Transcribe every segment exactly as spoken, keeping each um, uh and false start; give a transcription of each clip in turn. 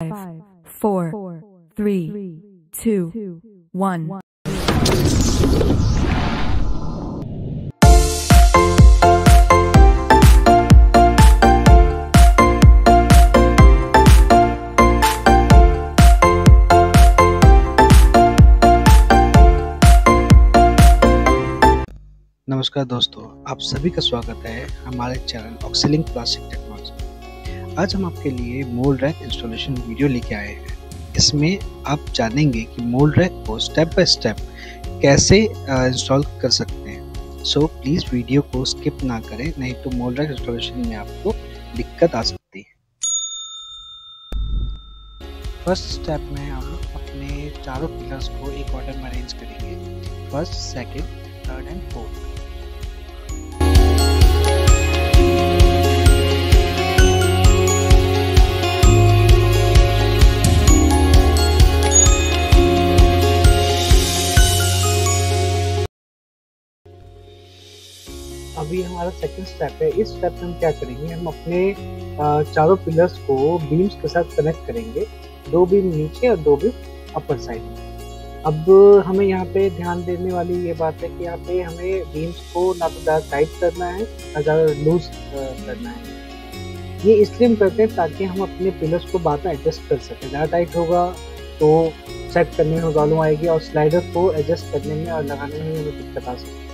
Five, four, four three, three, two, two one. one. नमस्कार दोस्तों, आप सभी का स्वागत है हमारे चैनल ऑक्सिलिंक प्लास्टिक टेक्नोलॉजी। आज हम आपके लिए मोल्ड रैक इंस्टॉलेशन वीडियो लेके आए हैं। इसमें आप जानेंगे कि मोल्ड रैक को स्टेप बाय स्टेप कैसे इंस्टॉल कर सकते हैं। सो प्लीज़ वीडियो को स्किप ना करें, नहीं तो मोल्ड रैक इंस्टॉलेशन में आपको दिक्कत आ सकती है। फर्स्ट स्टेप में हम अपने चारों पिलर्स को एक ऑर्डर में अरेंज करेंगे, first, second, third and fourth. अभी हमारा सेकंड स्टेप है। इस स्टेप में हम क्या करेंगे, हम अपने चारों पिलर्स को बीम्स के साथ कनेक्ट करेंगे, दो बीम नीचे और दो बीम अपर साइड में। अब हमें यहाँ पे ध्यान देने वाली ये बात है कि यहाँ पे हमें बीम्स को ना तो ज़्यादा टाइट करना है ना ज़्यादा लूज करना है। ये इसलिए हम करते हैं ताकि हम अपने पिलर्स को बाद में एडजस्ट कर सकें। ज़्यादा टाइट होगा तो सेट करने में प्रॉब्लम आएगी और स्लाइडर को एडजस्ट करने में और लगाने में हमें दिक्कत आ सकती है।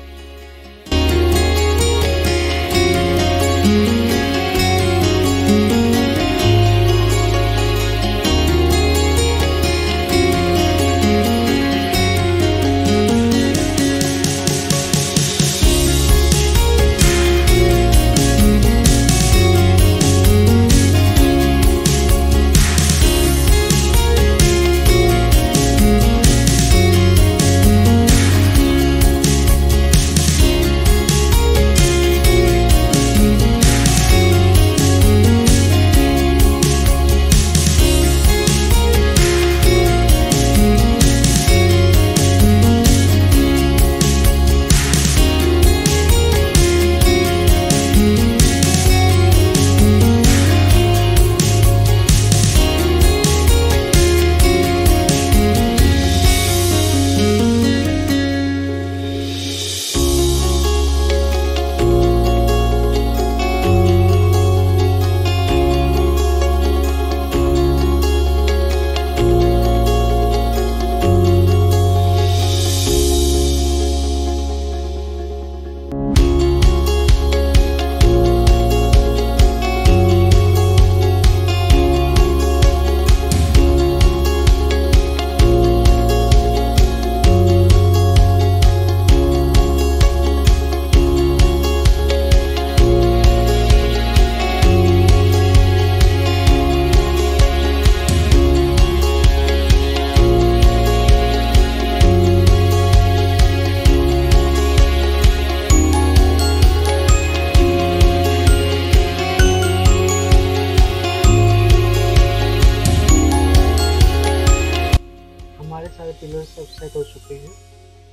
पिलर्स सब सेट हो चुके हैं।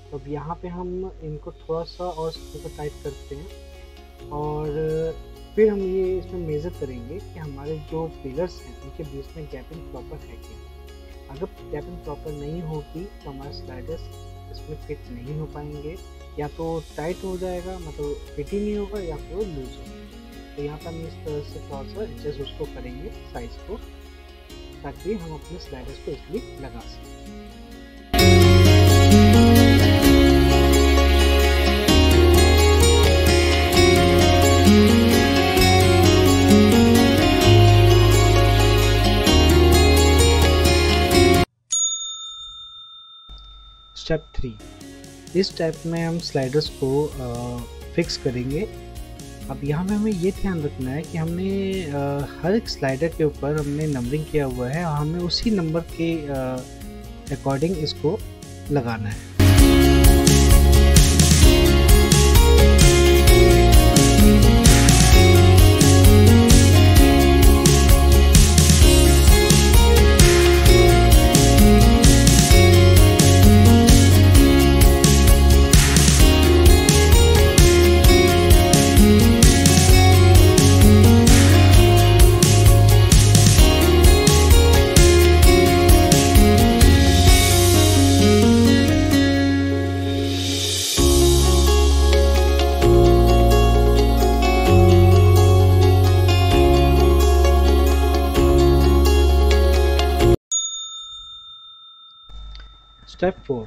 तो अब यहाँ पे हम इनको थोड़ा सा और टाइट करते हैं और फिर हम ये इसमें मेज़र करेंगे कि हमारे जो पिलर्स हैं उनके बीच में गैपिंग प्रॉपर है क्या। अगर गैपिंग प्रॉपर नहीं होगी तो हमारे स्लाइडर्स इसमें फिट नहीं हो पाएंगे, या तो टाइट हो जाएगा, मतलब फिट ही नहीं होगा, या फिर लूज होगा। तो यहाँ पर हम इस तरह से थोड़ा सा एडजस्ट उसको करेंगे साइज़ को, ताकि हम अपने स्लाइडर्स को इसलिए लगा सकें। स्टेप थ्री, इस स्टेप में हम स्लाइडर्स को आ, फिक्स करेंगे। अब यहाँ में हमें ये ध्यान रखना है कि हमने आ, हर एक स्लाइडर के ऊपर हमने नंबरिंग किया हुआ है और हमें उसी नंबर के अकॉर्डिंग इसको लगाना है। Step four.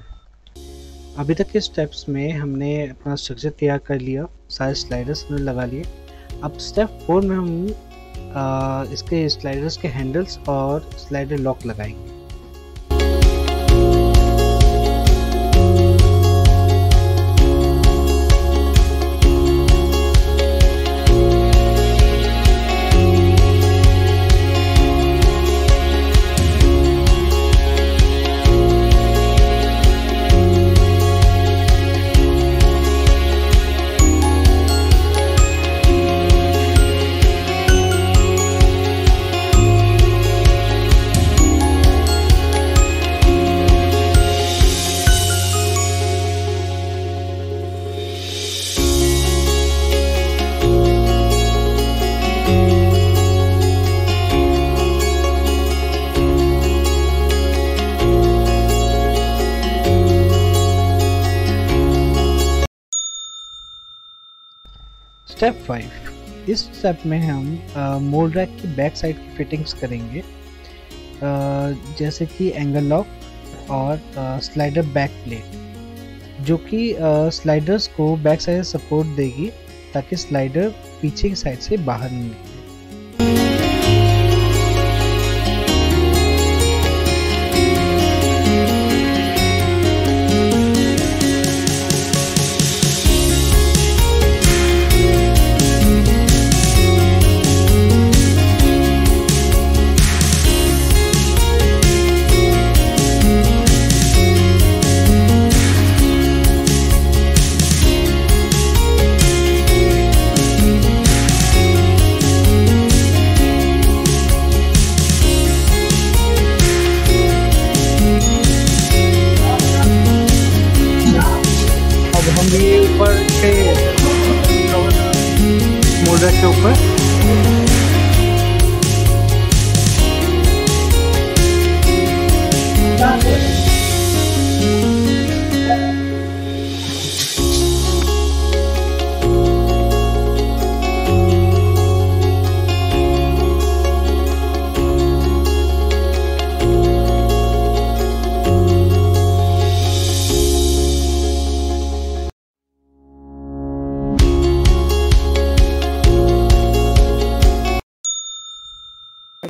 अभी तक के स्टेप्स में हमने अपना स्ट्रक्चर तैयार कर लिया, सारे स्लाइडर्स हमने लगा लिए। अब स्टेप फोर में हम आ, इसके स्लाइडर्स के हैंडल्स और स्लाइडर लॉक लगाएंगे। Step five. इस स्टेप में हम मोल्ड रैक की बैक साइड की फिटिंग्स करेंगे, आ, जैसे कि एंगल लॉक और आ, स्लाइडर बैक प्लेट, जो कि स्लाइडर्स को बैक साइड से सपोर्ट देगी ताकि स्लाइडर पीछे की साइड से बाहर नहीं निकले।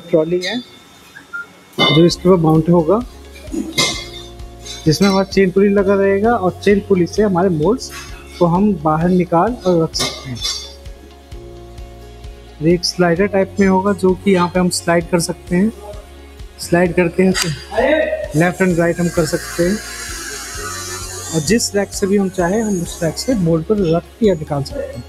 ट्रॉली है जो इसके ऊपर माउंट होगा, जिसमें हमारा चेन पुली लगा रहेगा और चेन पुली से हमारे मोल्ड्स को हम बाहर निकाल और रख सकते हैं। एक स्लाइडर टाइप में होगा जो कि यहाँ पे हम स्लाइड कर सकते हैं, स्लाइड करके लेफ्ट एंड राइट हम कर सकते हैं और जिस रैक से भी हम चाहे हम उस रैक से मोल्ड पर रख के निकाल सकते हैं।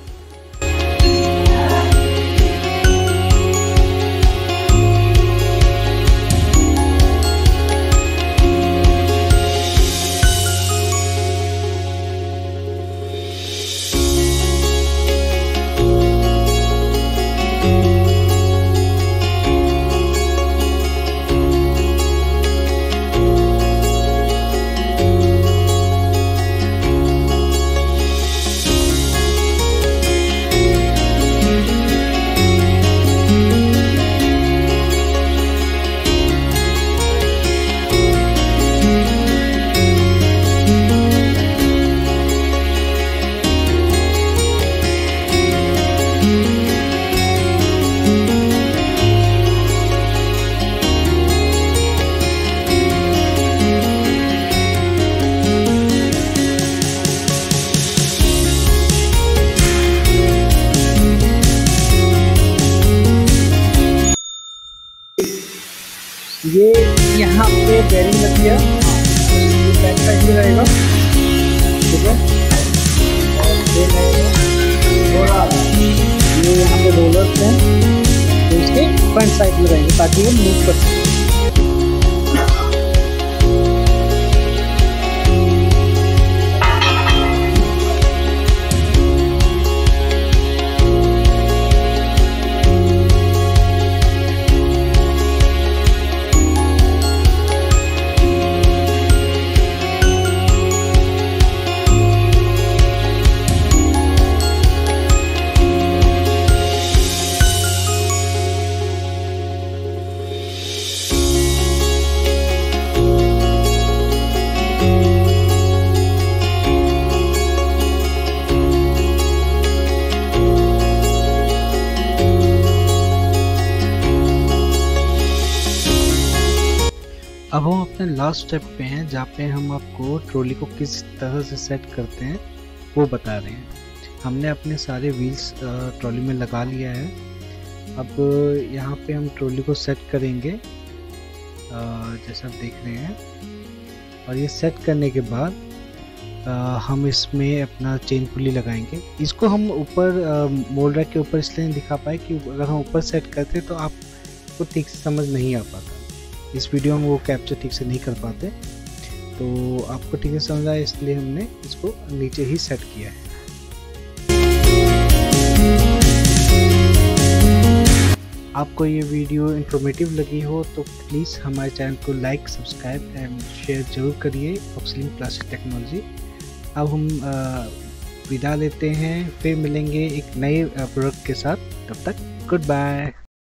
ये यहाँ पे बेरिंग रख दिया, बैक साइड में रहेगा, ठीक है। ये यहाँ पे रोलर्स हैं तो इसके फ्रंट साइड में रहेंगे ताकि वो मूव कर सकें। अब हम अपने लास्ट स्टेप पे हैं जहाँ पे हम आपको ट्रॉली को किस तरह से सेट करते हैं वो बता रहे हैं। हमने अपने सारे व्हील्स ट्रॉली में लगा लिया है। अब यहाँ पे हम ट्रॉली को सेट करेंगे जैसा आप देख रहे हैं। और ये सेट करने के बाद आ, हम इसमें अपना चेन पुली लगाएंगे। इसको हम ऊपर मोल्डर के ऊपर इसलिए नहीं दिखा पाए कि अगर हम ऊपर सेट करते तो आपको ठीक से समझ नहीं आ पाता। इस वीडियो में वो कैप्चर ठीक से नहीं कर पाते, तो आपको ठीक से समझ आए इसलिए हमने इसको नीचे ही सेट किया है। आपको ये वीडियो इंफॉर्मेटिव लगी हो तो प्लीज़ हमारे चैनल को लाइक, सब्सक्राइब एंड शेयर ज़रूर करिए। Auxilink plastic technology. अब हम विदा लेते हैं, फिर मिलेंगे एक नए प्रोडक्ट के साथ। तब तक गुड बाय।